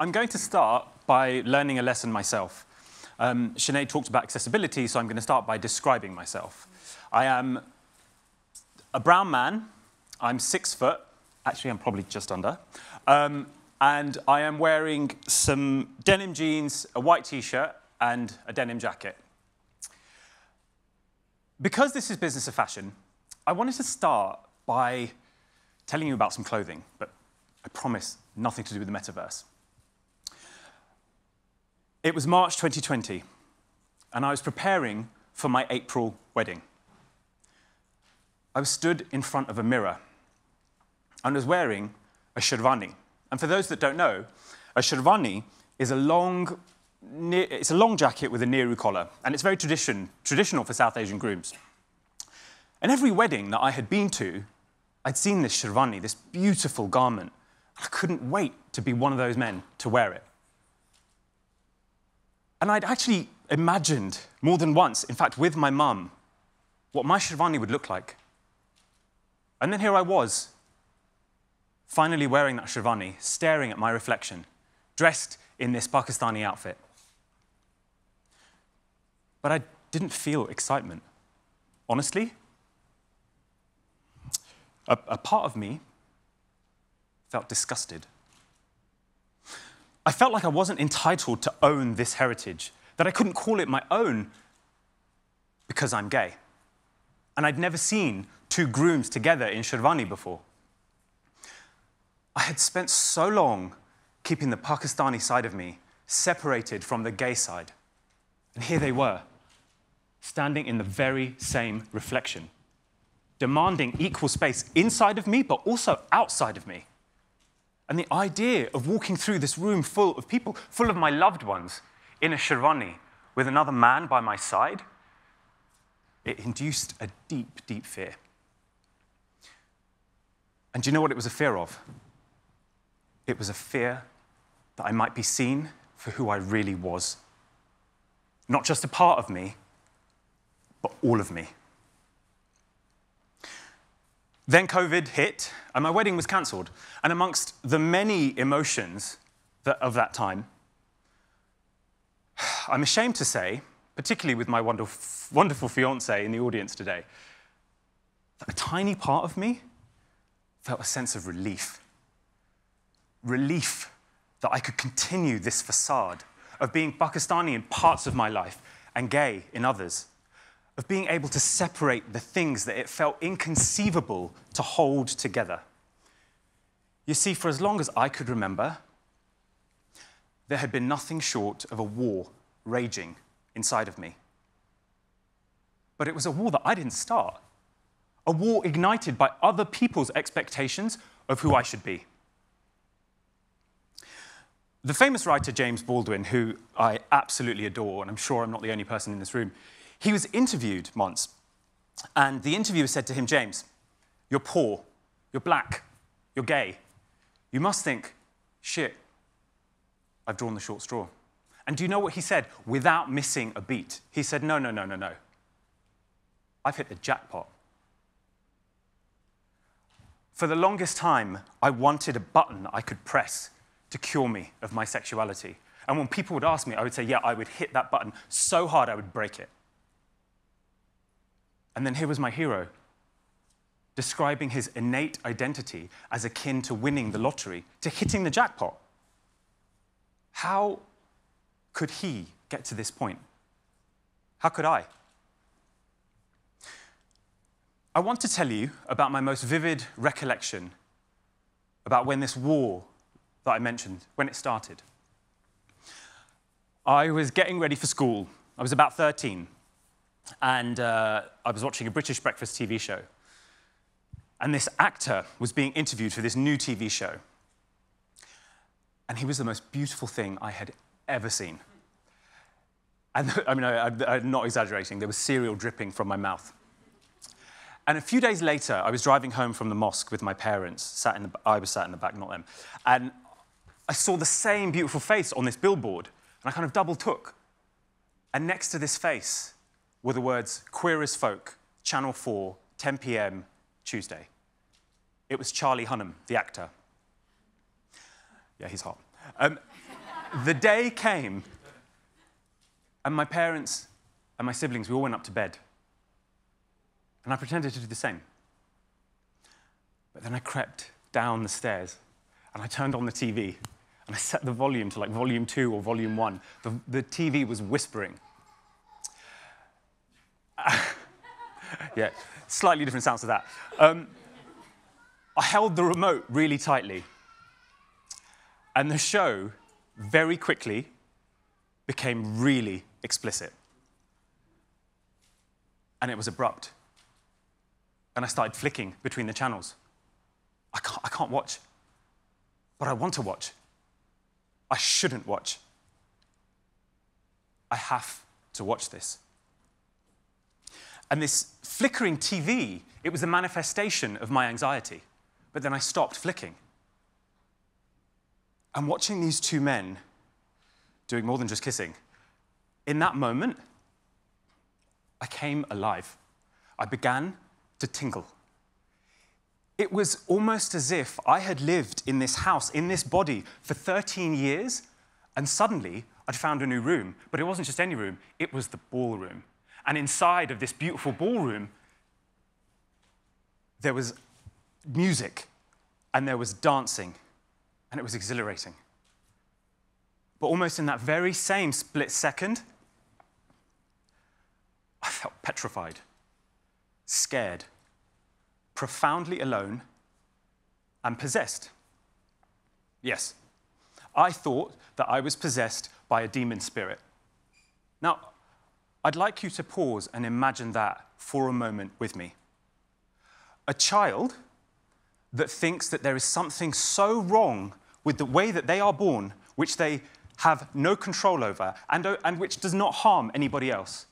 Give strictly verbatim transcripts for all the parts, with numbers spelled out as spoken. I'm going to start by learning a lesson myself. Um, Sinead talked about accessibility, so I'm going to start by describing myself. I am a brown man. I'm six foot. Actually, I'm probably just under. Um, and I am wearing some denim jeans, a white T-shirt, and a denim jacket. Because this is Business of Fashion, I wanted to start by telling you about some clothing, but I promise nothing to do with the metaverse. It was March twenty twenty, and I was preparing for my April wedding. I was stood in front of a mirror and was wearing a sherwani. And for those that don't know, a sherwani is a long, it's a long jacket with a Nehru collar, and it's very tradition, traditional for South Asian grooms. And every wedding that I had been to, I'd seen this sherwani, this beautiful garment. I couldn't wait to be one of those men to wear it. And I'd actually imagined more than once, in fact, with my mum, what my sherwani would look like. And then here I was, finally wearing that sherwani, staring at my reflection, dressed in this Pakistani outfit. But I didn't feel excitement, honestly. A, a part of me felt disgusted. I felt like I wasn't entitled to own this heritage, that I couldn't call it my own because I'm gay. And I'd never seen two grooms together in sherwani before. I had spent so long keeping the Pakistani side of me separated from the gay side. And here they were, standing in the very same reflection, demanding equal space inside of me, but also outside of me. And the idea of walking through this room full of people, full of my loved ones, in a sherwani with another man by my side, it induced a deep, deep fear. And do you know what it was a fear of? It was a fear that I might be seen for who I really was. Not just a part of me, but all of me. Then COVID hit, and my wedding was cancelled. And amongst the many emotions that, of that time, I'm ashamed to say, particularly with my wonderful, wonderful fiancé in the audience today, that a tiny part of me felt a sense of relief. Relief that I could continue this facade of being Pakistani in parts of my life and gay in others, of being able to separate the things that it felt inconceivable to hold together. You see, for as long as I could remember, there had been nothing short of a war raging inside of me. But it was a war that I didn't start, a war ignited by other people's expectations of who I should be. The famous writer James Baldwin, who I absolutely adore, and I'm sure I'm not the only person in this room, he was interviewed once, and the interviewer said to him, "James, you're poor, you're black, you're gay. You must think, shit, I've drawn the short straw." And do you know what he said without missing a beat? He said, "No, no, no, no, no. I've hit the jackpot." For the longest time, I wanted a button I could press to cure me of my sexuality. And when people would ask me, I would say, yeah, I would hit that button so hard I would break it. And then here was my hero, describing his innate identity as akin to winning the lottery, to hitting the jackpot. How could he get to this point? How could I? I want to tell you about my most vivid recollection about when this war that I mentioned, when it started. I was getting ready for school. I was about thirteen. And uh, I was watching a British breakfast T V show. And this actor was being interviewed for this new T V show. And he was the most beautiful thing I had ever seen. And I mean, I, I, I'm not exaggerating. There was cereal dripping from my mouth. And a few days later, I was driving home from the mosque with my parents. Sat in the, I was sat in the back, not them. And I saw the same beautiful face on this billboard. And I kind of double took. And next to this face were the words, "Queer as Folk, Channel four, ten p m, Tuesday." It was Charlie Hunnam, the actor. Yeah, he's hot. Um, The day came, and my parents and my siblings, we all went up to bed. And I pretended to do the same. But then I crept down the stairs, and I turned on the T V, and I set the volume to like volume two or volume one. The, the T V was whispering. Yeah, slightly different sounds to that. Um, I held the remote really tightly, and the show very quickly became really explicit. And it was abrupt. And I started flicking between the channels. I can't, I can't watch, but I want to watch. I shouldn't watch. I have to watch this. And this flickering T V, it was a manifestation of my anxiety. But then I stopped flicking. And watching these two men doing more than just kissing, in that moment, I came alive. I began to tingle. It was almost as if I had lived in this house, in this body, for thirteen years, and suddenly I'd found a new room. But it wasn't just any room, it was the ballroom. And inside of this beautiful ballroom, there was music, and there was dancing, and it was exhilarating. But almost in that very same split second, I felt petrified, scared, profoundly alone, and possessed. Yes, I thought that I was possessed by a demon spirit. Now, I'd like you to pause and imagine that for a moment with me. A child that thinks that there is something so wrong with the way that they are born, which they have no control over, and, and which does not harm anybody else,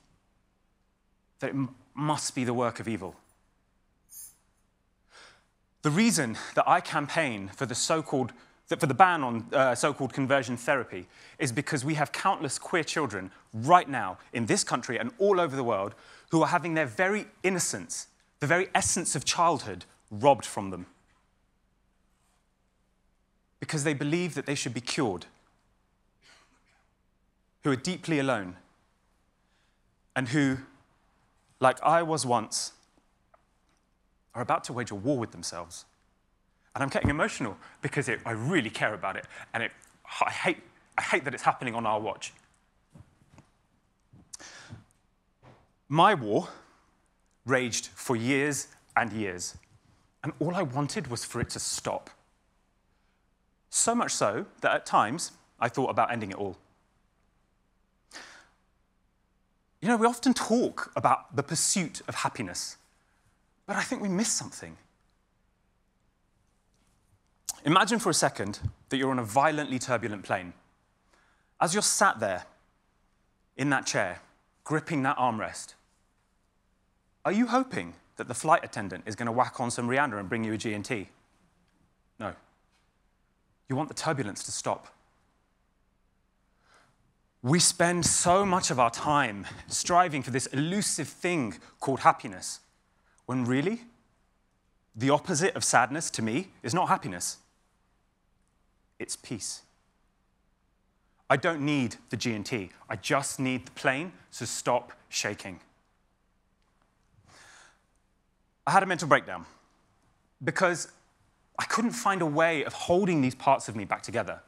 that it must be the work of evil. The reason that I campaign for the so-called for the ban on uh, so-called conversion therapy is because we have countless queer children right now in this country and all over the world who are having their very innocence, the very essence of childhood, robbed from them. Because they believe that they should be cured, who are deeply alone, and who, like I was once, are about to wage a war with themselves. And I'm getting emotional because it, I really care about it, and it, I, hate, I hate that it's happening on our watch. My war raged for years and years, and all I wanted was for it to stop. So much so that at times I thought about ending it all. You know, we often talk about the pursuit of happiness, but I think we miss something. Imagine for a second that you're on a violently turbulent plane. As you're sat there, in that chair, gripping that armrest, are you hoping that the flight attendant is going to whack on some Rihanna and bring you a G and T? No. You want the turbulence to stop. We spend so much of our time striving for this elusive thing called happiness, when really, the opposite of sadness, to me, is not happiness. It's peace. I don't need the G and T. I just need the plane to stop shaking. I had a mental breakdown because I couldn't find a way of holding these parts of me back together.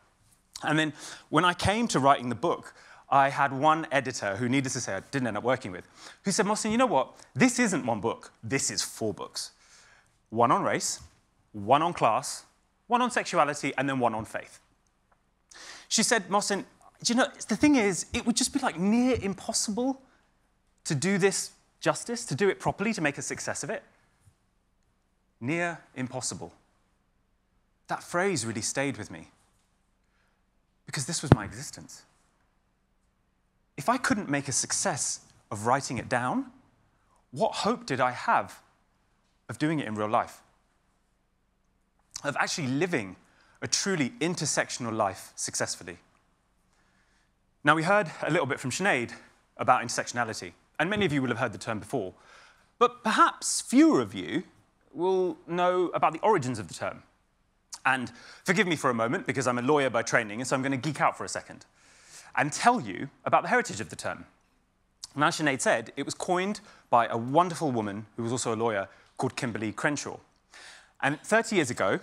And then when I came to writing the book, I had one editor who, needless to say, I didn't end up working with, who said, Mawson, you know what? This isn't one book. This is four books. One on race, one on class, one on sexuality, and then one on faith. She said, Mawson, do you know, the thing is, it would just be like near impossible to do this justice, to do it properly, to make a success of it. Near impossible. That phrase really stayed with me, because this was my existence. If I couldn't make a success of writing it down, what hope did I have of doing it in real life, of actually living a truly intersectional life successfully? Now, we heard a little bit from Sinead about intersectionality, and many of you will have heard the term before, but perhaps fewer of you will know about the origins of the term And forgive me for a moment, because I'm a lawyer by training, and so I'm going to geek out for a second and tell you about the heritage of the term. And as Sinead said, it was coined by a wonderful woman who was also a lawyer called Kimberlé Crenshaw. And thirty years ago,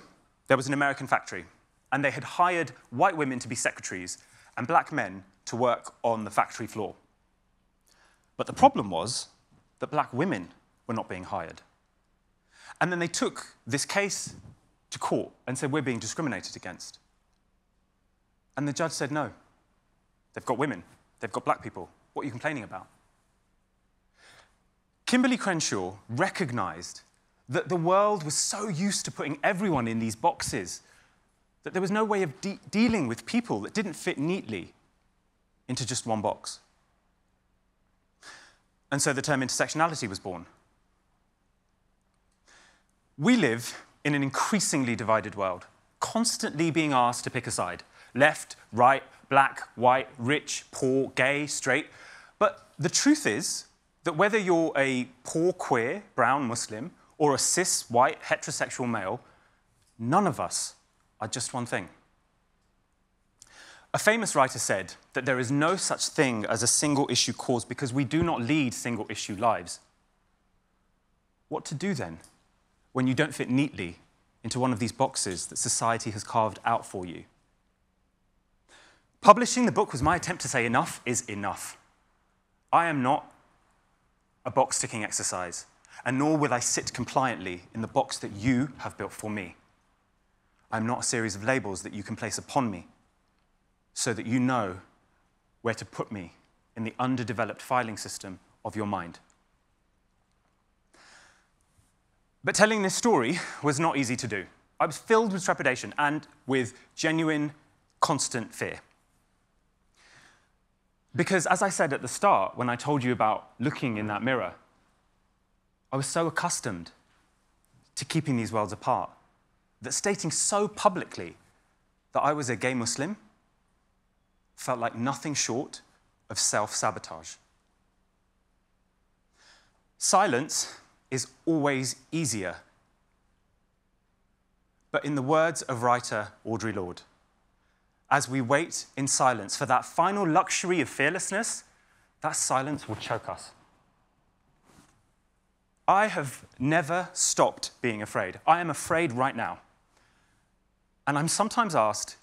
there was an American factory, and they had hired white women to be secretaries and black men to work on the factory floor. But the problem was that black women were not being hired. And then they took this case to court and said, we're being discriminated against. And the judge said, no, they've got women, they've got black people. What are you complaining about? Kimberlé Crenshaw recognized that the world was so used to putting everyone in these boxes that there was no way of de dealing with people that didn't fit neatly into just one box. And so the term intersectionality was born. We live in an increasingly divided world, constantly being asked to pick a side. Left, right, black, white, rich, poor, gay, straight. But the truth is that whether you're a poor, queer, brown Muslim, or a cis, white, heterosexual male, none of us are just one thing. A famous writer said that there is no such thing as a single issue cause because we do not lead single issue lives. What to do then when you don't fit neatly into one of these boxes that society has carved out for you? Publishing the book was my attempt to say enough is enough. I am not a box-ticking exercise, and nor will I sit compliantly in the box that you have built for me. I'm not a series of labels that you can place upon me so that you know where to put me in the underdeveloped filing system of your mind. But telling this story was not easy to do. I was filled with trepidation and with genuine, constant fear. Because as I said at the start, when I told you about looking in that mirror, I was so accustomed to keeping these worlds apart that stating so publicly that I was a gay Muslim felt like nothing short of self-sabotage. Silence is always easier. But in the words of writer Audre Lorde, as we wait in silence for that final luxury of fearlessness, that silence will choke us. I have never stopped being afraid. I am afraid right now. And I'm sometimes asked,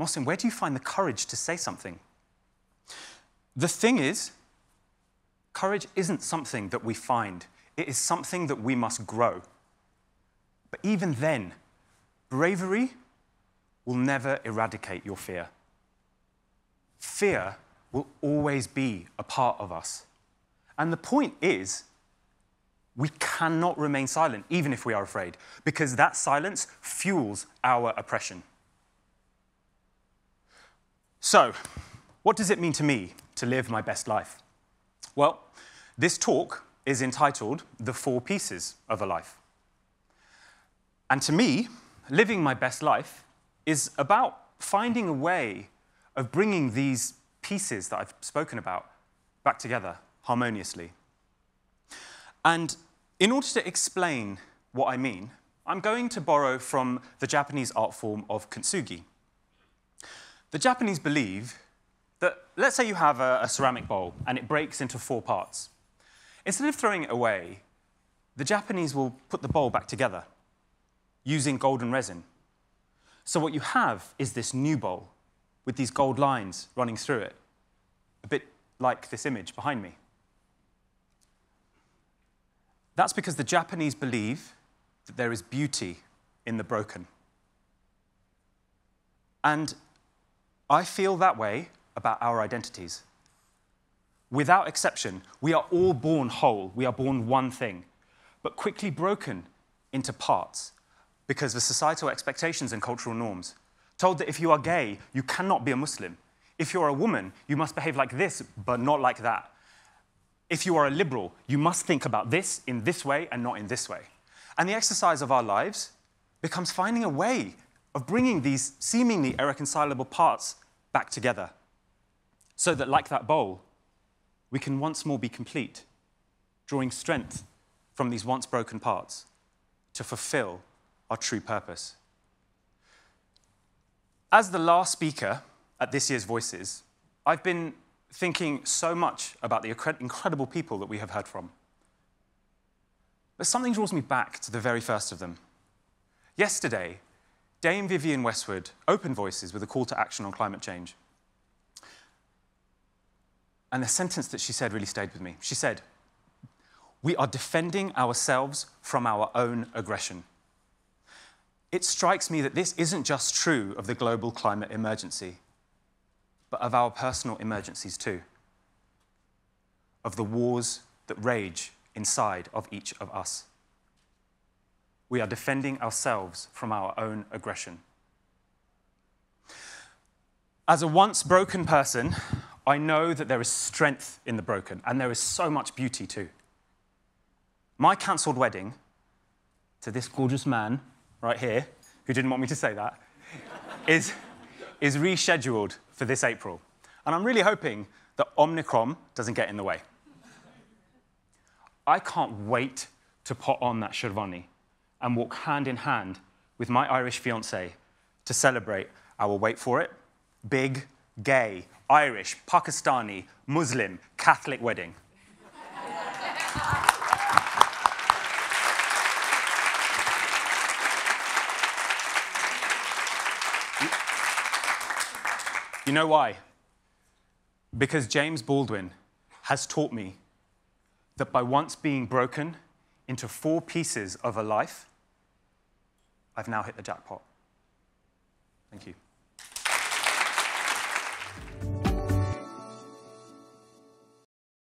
Mohsin, where do you find the courage to say something? The thing is, courage isn't something that we find. It is something that we must grow. But even then, bravery will never eradicate your fear. Fear will always be a part of us. And the point is, we cannot remain silent, even if we are afraid, because that silence fuels our oppression. So, what does it mean to me to live my best life? Well, this talk is entitled The Four Pieces of a Life. And to me, living my best life is about finding a way of bringing these pieces that I've spoken about back together harmoniously. And in order to explain what I mean, I'm going to borrow from the Japanese art form of kintsugi. The Japanese believe that, let's say you have a, a ceramic bowl and it breaks into four parts. Instead of throwing it away, the Japanese will put the bowl back together using golden resin. So what you have is this new bowl with these gold lines running through it, a bit like this image behind me. That's because the Japanese believe that there is beauty in the broken. And I feel that way about our identities. Without exception, we are all born whole. We are born one thing, but quickly broken into parts because of societal expectations and cultural norms. Told that if you are gay, you cannot be a Muslim. If you are a woman, you must behave like this, but not like that. If you are a liberal, you must think about this in this way and not in this way. And the exercise of our lives becomes finding a way of bringing these seemingly irreconcilable parts back together so that, like that bowl, we can once more be complete, drawing strength from these once broken parts to fulfill our true purpose. As the last speaker at this year's Voices, I've been thinking so much about the incredible people that we have heard from. But something draws me back to the very first of them. Yesterday, Dame Vivienne Westwood opened Voices with a call to action on climate change. And the sentence that she said really stayed with me. She said, "We are defending ourselves from our own aggression." It strikes me that this isn't just true of the global climate emergency, but of our personal emergencies too, of the wars that rage inside of each of us. We are defending ourselves from our own aggression. As a once broken person, I know that there is strength in the broken, and there is so much beauty too. My cancelled wedding to this gorgeous man right here, who didn't want me to say that, is, is rescheduled for this April. And I'm really hoping that Omicron doesn't get in the way. I can't wait to put on that sherwani and walk hand in hand with my Irish fiancé to celebrate our, wait for it, big, gay, Irish, Pakistani, Muslim, Catholic wedding. You know why? Because James Baldwin has taught me that by once being broken into four pieces of a life, I've now hit the jackpot. Thank you.